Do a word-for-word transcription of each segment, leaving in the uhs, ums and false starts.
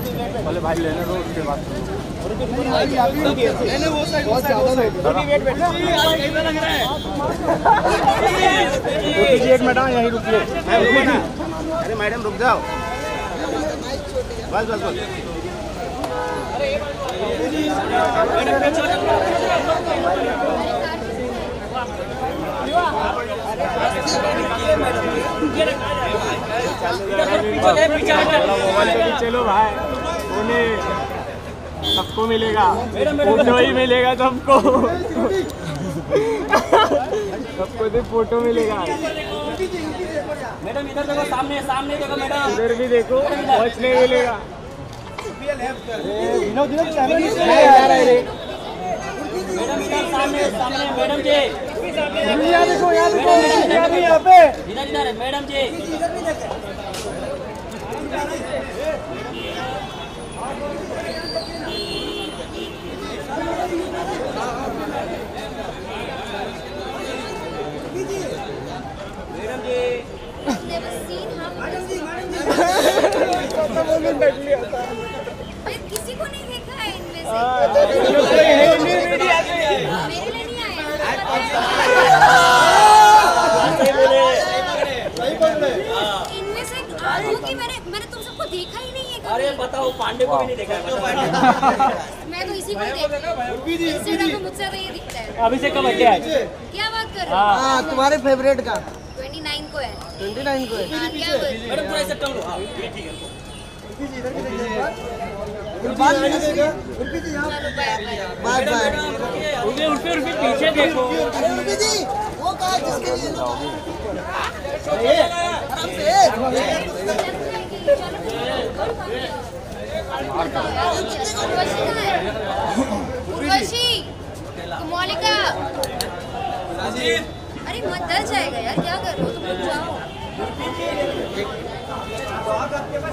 पहले भाई लेने दो उसके बाद एक मिनट यहीं रुकिए। अरे मैडम रुक जाओ, बस बस बस। चलो भाई उन्हें सबको मिलेगा, फोटो ही मिलेगा सबको, सबको तो फोटो मिलेगा। मैडम इधर देखो, सामने सामने देखो मैडम, इधर भी देखो, वॉच नहीं मिलेगा। मैडम इधर सामने सामने मैडम जी देखो, यहाँ देखो, यहाँ पे इधर इधर है मैडम जी। किसी को नहीं देखा है इनमें से, इनमें मैंने मैंने तुम सबको देखा ही नहीं है। अरे बताओ, पांडे को भी नहीं देखा है। मैं तो इसी को देखा, मुझसे तो ये दिखता है। अभी से कब है? क्या बात कर रहे हो? तुम्हारे फेवरेट का उनतीस को है, उनतीस को है। मैडम पूरा ऐसे कम लो। हां ठीक है, उनतीस इधर के देखो, बाद में देखो, उनतीस यहां बार बार उनके उनके उनके पीछे देखो। उनतीस जी वो कहां जिसके लिए लो ये आराम से उर्वशी मौलिका साजिद। अरे मत डर जाएगा यार, क्या कर रहे हो तुम लोग? जाओ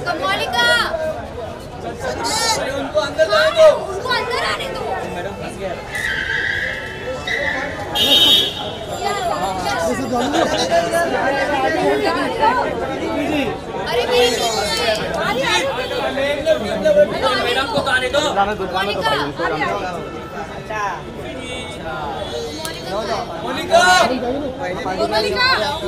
कमलिका, उनको अंदर आने दो, उनको अंदर आने दो। मैडम फंस गया है। अरे मेरी मैडम को आने दो, मौलिका मौलिका मौलिका उर्वशी मौलिका दो मिनट आ जाओ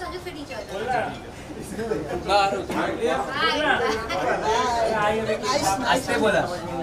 संजू, फिर नीचे आ जाओ। बाहर आइए, आइए बोला।